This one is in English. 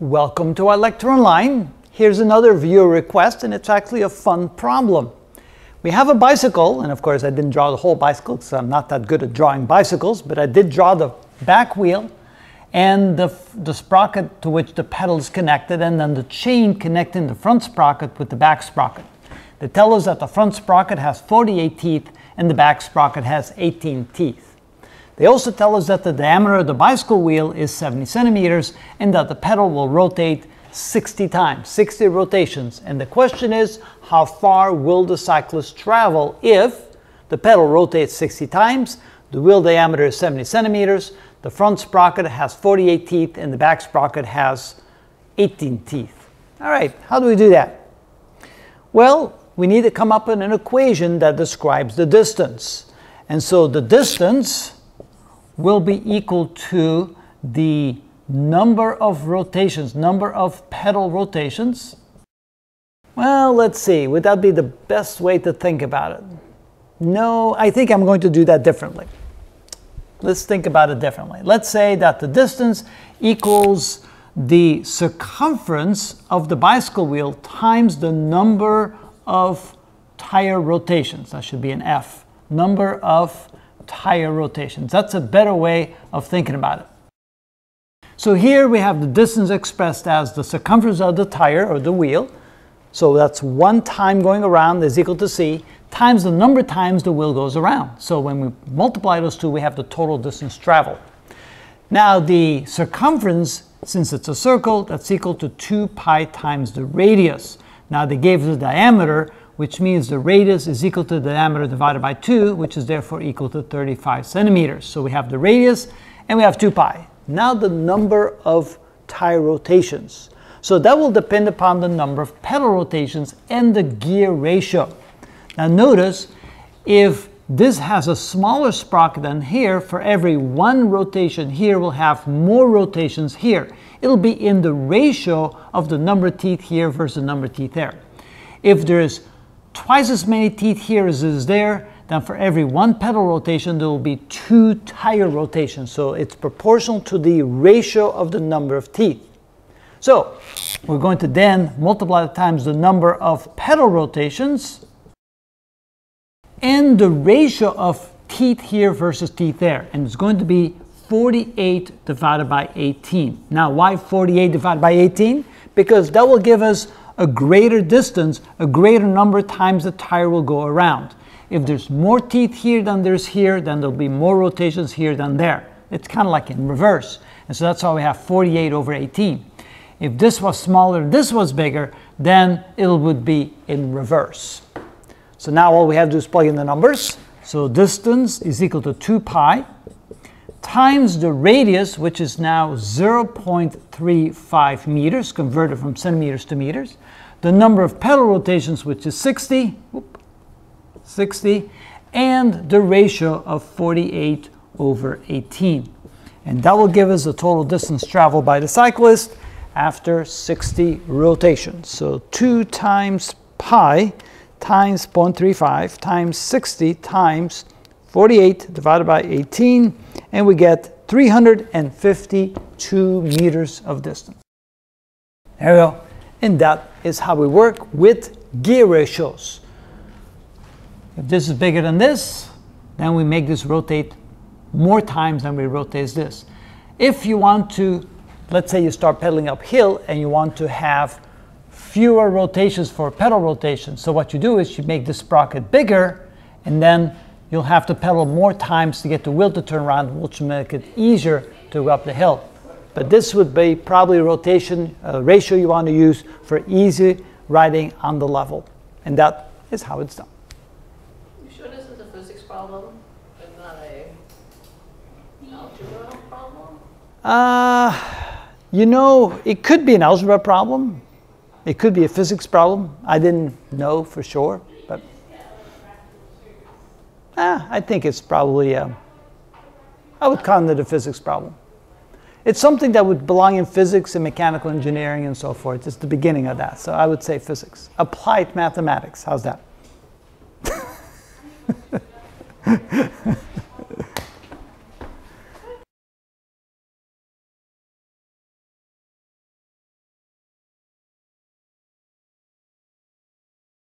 Welcome to our lecture online. Here's another viewer request, and it's actually a fun problem. We have a bicycle, and of course I didn't draw the whole bicycle because I'm not that good at drawing bicycles, but I did draw the back wheel and the sprocket to which the pedal is connected, and then the chain connecting the front sprocket with the back sprocket. They tell us that the front sprocket has 48 teeth and the back sprocket has 18 teeth. They also tell us that the diameter of the bicycle wheel is 70 centimeters and that the pedal will rotate 60 times, 60 rotations. And the question is, how far will the cyclist travel if the pedal rotates 60 times, the wheel diameter is 70 centimeters, the front sprocket has 48 teeth, and the back sprocket has 18 teeth. All right, how do we do that? Well, we need to come up with an equation that describes the distance. And so the distance will be equal to the number of rotations, number of pedal rotations. Well, let's see, would that be the best way to think about it? No, I think I'm going to do that differently. Let's think about it differently. Let's say that the distance equals the circumference of the bicycle wheel times the number of tire rotations. That should be an F, number of tire rotations. That's a better way of thinking about it. So here we have the distance expressed as the circumference of the tire or the wheel. So that's one time going around is equal to C times the number of times the wheel goes around. So when we multiply those two, we have the total distance traveled. Now the circumference, since it's a circle, that's equal to 2 pi times the radius. Now they gave the diameter, which means the radius is equal to the diameter divided by 2, which is therefore equal to 35 centimeters. So we have the radius and we have 2 pi. Now the number of tire rotations. So that will depend upon the number of pedal rotations and the gear ratio. Now notice, if this has a smaller sprocket than here, for every one rotation here, we'll have more rotations here. It'll be in the ratio of the number of teeth here versus the number of teeth there. If there's twice as many teeth here as is there, then for every one pedal rotation, there will be 2 tire rotations. So it's proportional to the ratio of the number of teeth. So we're going to then multiply times the number of pedal rotations and the ratio of teeth here versus teeth there. And it's going to be 48 divided by 18. Now why 48 divided by 18? Because that will give us a greater distance, a greater number of times the tire will go around. If there's more teeth here than there's here, then there'll be more rotations here than there. It's kind of like in reverse. And so that's why we have 48 over 18. If this was smaller, this was bigger, then it would be in reverse. So now all we have to do is plug in the numbers. So distance is equal to 2 pi times the radius, which is now 0.35 meters, converted from centimeters to meters, the number of pedal rotations, which is 60, and the ratio of 48 over 18. And that will give us the total distance traveled by the cyclist after 60 rotations. So 2 times pi times 0.35 times 60 times 48 divided by 18, and we get 352 meters of distance. There we go. And that is how we work with gear ratios. If this is bigger than this, then we make this rotate more times than we rotate this. If you want to, let's say you start pedaling uphill and you want to have fewer rotations for pedal rotation. So what you do is you make this sprocket bigger, and then you'll have to pedal more times to get the wheel to turn around, which will make it easier to go up the hill. But this would be probably a rotation ratio you want to use for easy riding on the level. And that is how it's done. You sure this is a physics problem and not an algebra problem? You know, it could be an algebra problem. It could be a physics problem. I didn't know for sure. I think it's probably, I would call it a physics problem. It's something that would belong in physics and mechanical engineering and so forth. It's the beginning of that. So I would say physics. Applied mathematics. How's that?